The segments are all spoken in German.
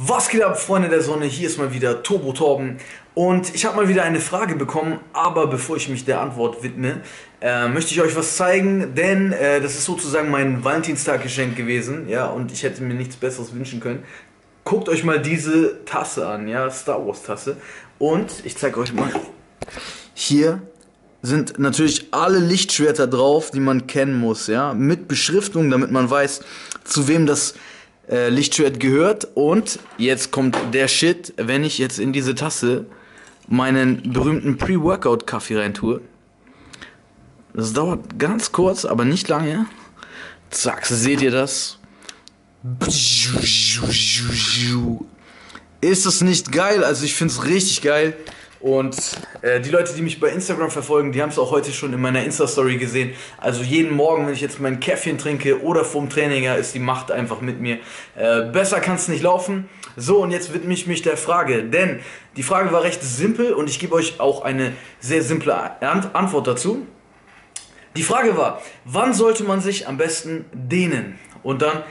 Was geht ab, Freunde der Sonne? Hier ist mal wieder Turbo Torben und ich habe mal wieder eine Frage bekommen, aber bevor ich mich der Antwort widme, möchte ich euch was zeigen, denn das ist sozusagen mein Valentinstaggeschenk gewesen, ja, und ich hätte mir nichts Besseres wünschen können. Guckt euch mal diese Tasse an, ja, Star Wars Tasse, und ich zeige euch mal, hier sind natürlich alle Lichtschwerter drauf, die man kennen muss, ja, mit Beschriftung, damit man weiß, zu wem das Lichtschwert gehört. Und jetzt kommt der Shit, wenn ich jetzt in diese Tasse meinen berühmten Pre-Workout-Kaffee rein tue. Das dauert ganz kurz, aber nicht lange. Zack, seht ihr das? Ist das nicht geil? Also ich finde es richtig geil. Und die Leute, die mich bei Instagram verfolgen, die haben es auch heute schon in meiner Insta-Story gesehen. Also jeden Morgen, wenn ich jetzt mein Käffchen trinke oder vorm Training, ist die Macht einfach mit mir. Besser kann es nicht laufen. So, und jetzt widme ich mich der Frage, denn die Frage war recht simpel und ich gebe euch auch eine sehr simple Antwort dazu. Die Frage war, wann sollte man sich am besten dehnen? Und dann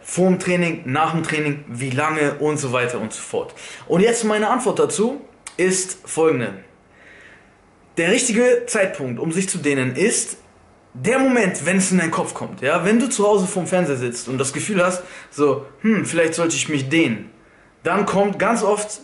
vorm Training, nach dem Training, wie lange und so weiter und so fort. Und jetzt meine Antwort dazu ist folgende: Der richtige Zeitpunkt, um sich zu dehnen, ist der Moment, wenn es in deinen Kopf kommt. Ja, wenn du zu Hause vorm Fernseher sitzt und das Gefühl hast, so, vielleicht sollte ich mich dehnen, dann kommt ganz oft,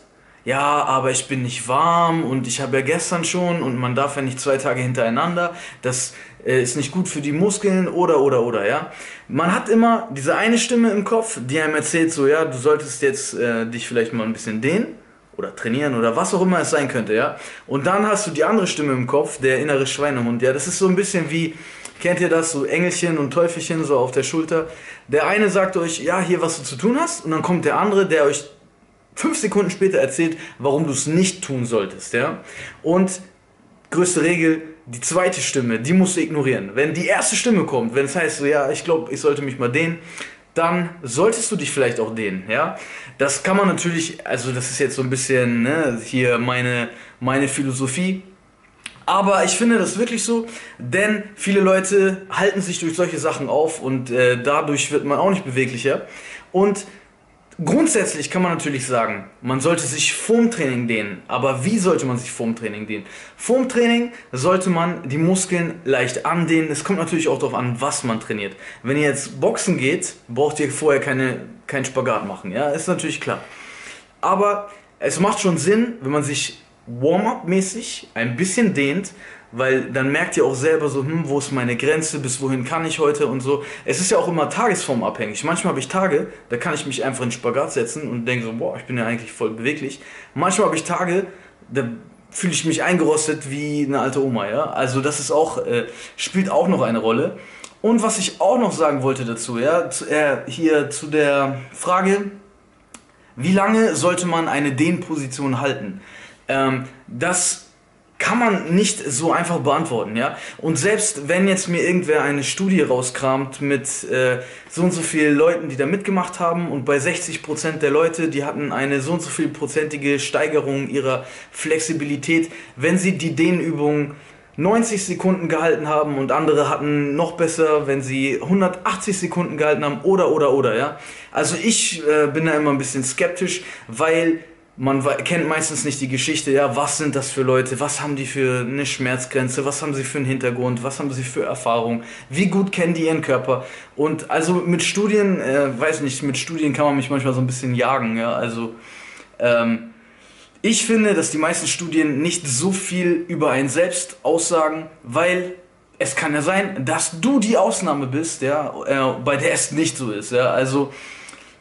ja, aber ich bin nicht warm und ich habe ja gestern schon und man darf ja nicht 2 Tage hintereinander, das ist nicht gut für die Muskeln oder, ja. Man hat immer diese eine Stimme im Kopf, die einem erzählt, so, ja, du solltest jetzt dich vielleicht mal ein bisschen dehnen oder trainieren oder was auch immer es sein könnte, ja. Und dann hast du die andere Stimme im Kopf, der innere Schweinehund, ja. Das ist so ein bisschen wie, kennt ihr das, so Engelchen und Teufelchen so auf der Schulter. Der eine sagt euch, ja, hier, was du zu tun hast, und dann kommt der andere, der euch 5 Sekunden später erzählt, warum du es nicht tun solltest, ja. Und größte Regel, die zweite Stimme, die musst du ignorieren. Wenn die erste Stimme kommt, wenn es heißt, so, ja, ich glaube, ich sollte mich mal dehnen, dann solltest du dich vielleicht auch dehnen, ja. Das kann man natürlich, also das ist jetzt so ein bisschen, ne, hier meine Philosophie, aber ich finde das wirklich so, denn viele Leute halten sich durch solche Sachen auf und dadurch wird man auch nicht beweglicher. Und grundsätzlich kann man natürlich sagen, man sollte sich vorm Training dehnen, aber wie sollte man sich vorm Training dehnen? Vorm Training sollte man die Muskeln leicht andehnen. Es kommt natürlich auch darauf an, was man trainiert. Wenn ihr jetzt Boxen geht, braucht ihr vorher keinen Spagat machen, ja, ist natürlich klar. Aber es macht schon Sinn, wenn man sich Warm-up-mäßig ein bisschen dehnt, weil dann merkt ihr auch selber so, wo ist meine Grenze, bis wohin kann ich heute und so. Es ist ja auch immer tagesformabhängig. Manchmal habe ich Tage, da kann ich mich einfach in den Spagat setzen und denke so, boah, ich bin ja eigentlich voll beweglich. Manchmal habe ich Tage, da fühle ich mich eingerostet wie eine alte Oma, ja. Also das ist auch, spielt auch noch eine Rolle. Und was ich auch noch sagen wollte dazu, ja, hier zu der Frage, wie lange sollte man eine Dehnposition halten? Das kann man nicht so einfach beantworten, ja. Und selbst wenn jetzt mir irgendwer eine Studie rauskramt mit so und so vielen Leuten, die da mitgemacht haben, und bei 60% der Leute, die hatten eine so und so viel prozentige Steigerung ihrer Flexibilität, wenn sie die Dehnübung 90 Sekunden gehalten haben und andere hatten noch besser, wenn sie 180 Sekunden gehalten haben oder, ja. Also ich bin da immer ein bisschen skeptisch, weil man kennt meistens nicht die Geschichte, ja, was sind das für Leute, was haben die für eine Schmerzgrenze, was haben sie für einen Hintergrund, was haben sie für Erfahrung, wie gut kennen die ihren Körper. Und also mit Studien, weiß nicht, mit Studien kann man mich manchmal so ein bisschen jagen, ja, also ich finde, dass die meisten Studien nicht so viel über einen selbst aussagen, weil es kann ja sein, dass du die Ausnahme bist, ja, bei der es nicht so ist, ja, also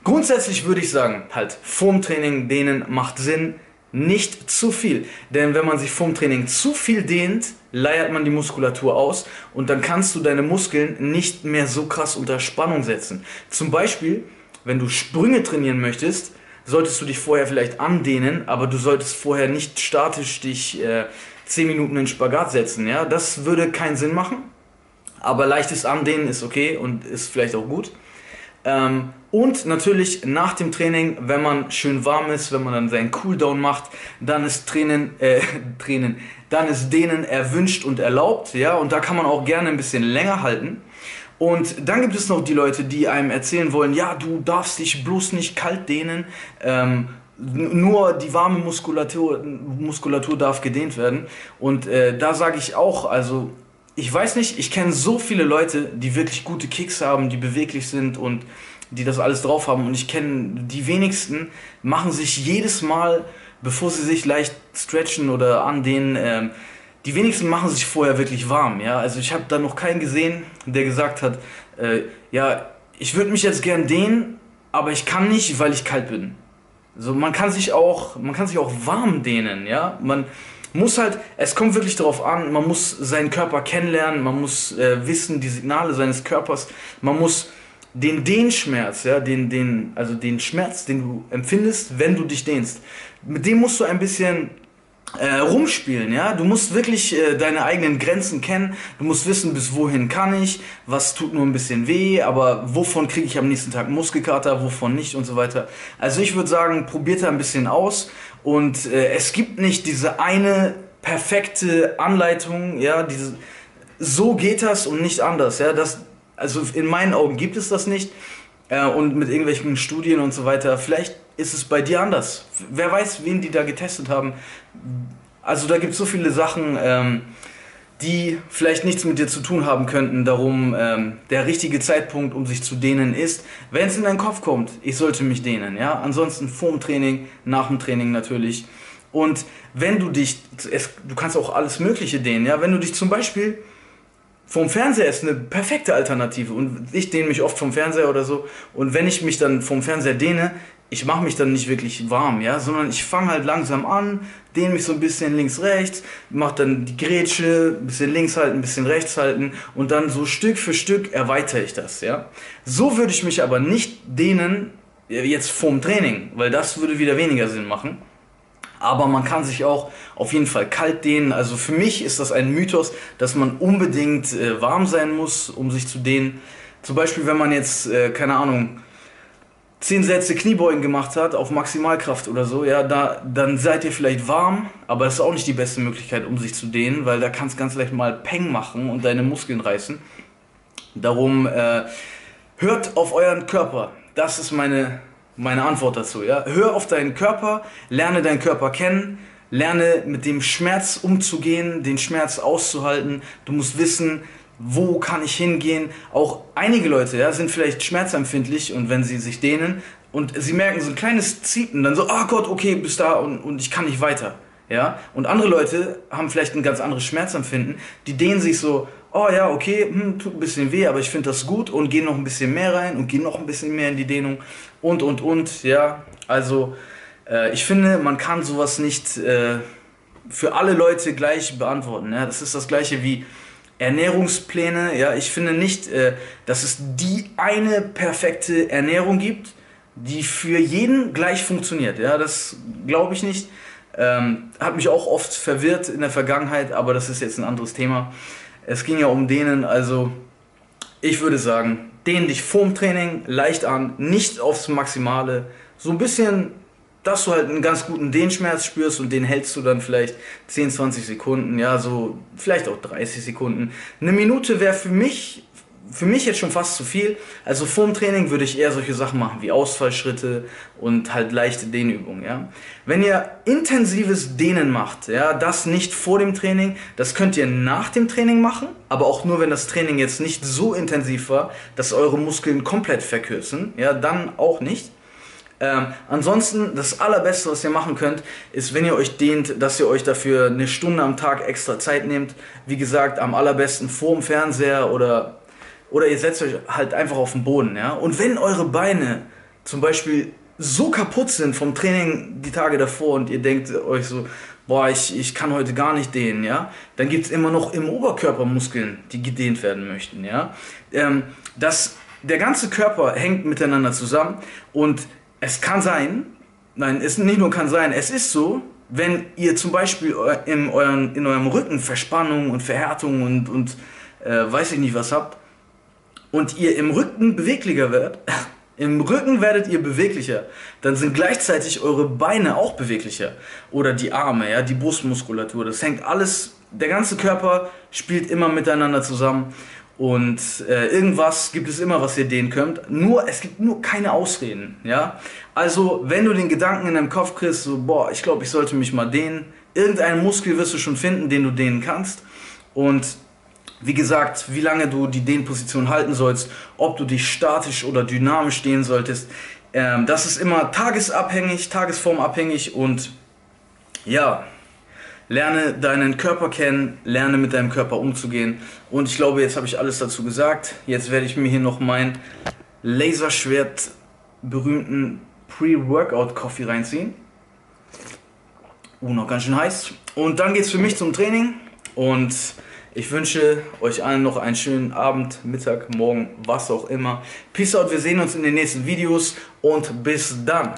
grundsätzlich würde ich sagen, halt, vorm Training dehnen macht Sinn, nicht zu viel. Denn wenn man sich vorm Training zu viel dehnt, leiert man die Muskulatur aus und dann kannst du deine Muskeln nicht mehr so krass unter Spannung setzen. Zum Beispiel, wenn du Sprünge trainieren möchtest, solltest du dich vorher vielleicht andehnen, aber du solltest vorher nicht statisch dich 10 Minuten in Spagat setzen, ja? Das würde keinen Sinn machen, aber leichtes Andehnen ist okay und ist vielleicht auch gut. Und natürlich nach dem Training, wenn man schön warm ist, wenn man dann seinen Cooldown macht, dann ist Dehnen erwünscht und erlaubt, ja, und da kann man auch gerne ein bisschen länger halten. Und dann gibt es noch die Leute, die einem erzählen wollen, ja, du darfst dich bloß nicht kalt dehnen, nur die warme Muskulatur darf gedehnt werden. Und da sage ich auch, also ich weiß nicht, ich kenne so viele Leute, die wirklich gute Kicks haben, die beweglich sind und die das alles drauf haben. Und ich kenne die wenigsten, machen sich jedes Mal, bevor sie sich leicht stretchen oder andehnen, die wenigsten machen sich vorher wirklich warm, ja. Also ich habe da noch keinen gesehen, der gesagt hat, ja, ich würde mich jetzt gern dehnen, aber ich kann nicht, weil ich kalt bin. So, man kann sich auch warm dehnen, ja. Man muss halt, es kommt wirklich darauf an, man muss seinen Körper kennenlernen, man muss wissen, die Signale seines Körpers, man muss den Dehnschmerz, ja, also den Schmerz, den du empfindest, wenn du dich dehnst, mit dem musst du ein bisschen rumspielen, ja. Du musst wirklich deine eigenen Grenzen kennen, du musst wissen, bis wohin kann ich, was tut nur ein bisschen weh, aber wovon kriege ich am nächsten Tag Muskelkater, wovon nicht und so weiter. Also ich würde sagen, probiert da ein bisschen aus und es gibt nicht diese eine perfekte Anleitung, ja, diese, so geht das und nicht anders, ja, das, also in meinen Augen gibt es das nicht und mit irgendwelchen Studien und so weiter, vielleicht ist es bei dir anders. Wer weiß, wen die da getestet haben. Also da gibt es so viele Sachen, die vielleicht nichts mit dir zu tun haben könnten. Darum, der richtige Zeitpunkt, um sich zu dehnen, ist, wenn es in deinen Kopf kommt, ich sollte mich dehnen. Ja? Ansonsten vorm Training, nach dem Training natürlich. Und wenn du dich, du kannst auch alles Mögliche dehnen. Ja? Wenn du dich zum Beispiel vom Fernseher ist eine perfekte Alternative. Und ich dehne mich oft vom Fernseher oder so. Und wenn ich mich dann vom Fernseher dehne, ich mache mich dann nicht wirklich warm, ja, sondern ich fange halt langsam an, dehne mich so ein bisschen links, rechts, mache dann die Grätsche, ein bisschen links halten, ein bisschen rechts halten und dann so Stück für Stück erweitere ich das, ja. So würde ich mich aber nicht dehnen jetzt vorm Training, weil das würde wieder weniger Sinn machen. Aber man kann sich auch auf jeden Fall kalt dehnen. Also für mich ist das ein Mythos, dass man unbedingt warm sein muss, um sich zu dehnen. Zum Beispiel, wenn man jetzt, keine Ahnung, 10 Sätze Kniebeugen gemacht hat auf Maximalkraft oder so, ja, dann seid ihr vielleicht warm, aber das ist auch nicht die beste Möglichkeit, um sich zu dehnen, weil da kannst du ganz leicht mal Peng machen und deine Muskeln reißen. Darum hört auf euren Körper. Das ist meine Antwort dazu. Ja? Hör auf deinen Körper, lerne deinen Körper kennen, lerne mit dem Schmerz umzugehen, den Schmerz auszuhalten. Du musst wissen, wo kann ich hingehen? Auch einige Leute, ja, sind vielleicht schmerzempfindlich und wenn sie sich dehnen und sie merken so ein kleines Ziepen, dann so, oh Gott, okay, bis da und ich kann nicht weiter. Ja? Und andere Leute haben vielleicht ein ganz anderes Schmerzempfinden, die dehnen sich so, oh ja, okay, tut ein bisschen weh, aber ich finde das gut und gehen noch ein bisschen mehr rein und gehen noch ein bisschen mehr in die Dehnung und, ja. Also ich finde, man kann sowas nicht für alle Leute gleich beantworten. Ja? Das ist das Gleiche wie Ernährungspläne, ja, ich finde nicht, dass es die eine perfekte Ernährung gibt, die für jeden gleich funktioniert, ja, das glaube ich nicht, hat mich auch oft verwirrt in der Vergangenheit, aber das ist jetzt ein anderes Thema, es ging ja um Dehnen, also ich würde sagen, dehn dich vorm Training leicht an, nicht aufs Maximale, so ein bisschen, dass du halt einen ganz guten Dehnschmerz spürst und den hältst du dann vielleicht 10, 20 Sekunden, ja, so vielleicht auch 30 Sekunden. Eine Minute wäre für mich jetzt schon fast zu viel. Also vorm Training würde ich eher solche Sachen machen wie Ausfallschritte und halt leichte Dehnübungen, ja. Wenn ihr intensives Dehnen macht, ja, das nicht vor dem Training, das könnt ihr nach dem Training machen, aber auch nur, wenn das Training jetzt nicht so intensiv war, dass eure Muskeln komplett verkürzen, ja, dann auch nicht. Ansonsten, das allerbeste, was ihr machen könnt, ist, wenn ihr euch dehnt, dass ihr euch dafür eine Stunde am Tag extra Zeit nehmt. Wie gesagt, am allerbesten vorm Fernseher oder ihr setzt euch halt einfach auf den Boden. Ja? Und wenn eure Beine zum Beispiel so kaputt sind vom Training die Tage davor und ihr denkt euch so, boah, ich kann heute gar nicht dehnen, ja, dann gibt es immer noch im Oberkörper Muskeln, die gedehnt werden möchten. Ja? Der ganze Körper hängt miteinander zusammen und es kann sein, nein, es nicht nur kann sein, es ist so, wenn ihr zum Beispiel in eurem Rücken Verspannungen und Verhärtungen und weiß ich nicht was habt und ihr im Rücken beweglicher werdet, im Rücken werdet ihr beweglicher, dann sind gleichzeitig eure Beine auch beweglicher oder die Arme, ja, die Brustmuskulatur, das hängt alles, der ganze Körper spielt immer miteinander zusammen Und irgendwas gibt es immer, was ihr dehnen könnt. Nur, es gibt nur keine Ausreden, ja. Also, wenn du den Gedanken in deinem Kopf kriegst, so, boah, ich glaube, ich sollte mich mal dehnen. Irgendeinen Muskel wirst du schon finden, den du dehnen kannst. Und wie gesagt, wie lange du die Dehnposition halten sollst, ob du dich statisch oder dynamisch dehnen solltest, das ist immer tagesabhängig, tagesformabhängig. Und ja, lerne deinen Körper kennen, lerne mit deinem Körper umzugehen. Und ich glaube, jetzt habe ich alles dazu gesagt. Jetzt werde ich mir hier noch meinen Laserschwert berühmten Pre-Workout-Coffee reinziehen. Noch ganz schön heiß. Und dann geht es für mich zum Training. Und ich wünsche euch allen noch einen schönen Abend, Mittag, Morgen, was auch immer. Peace out, wir sehen uns in den nächsten Videos und bis dann.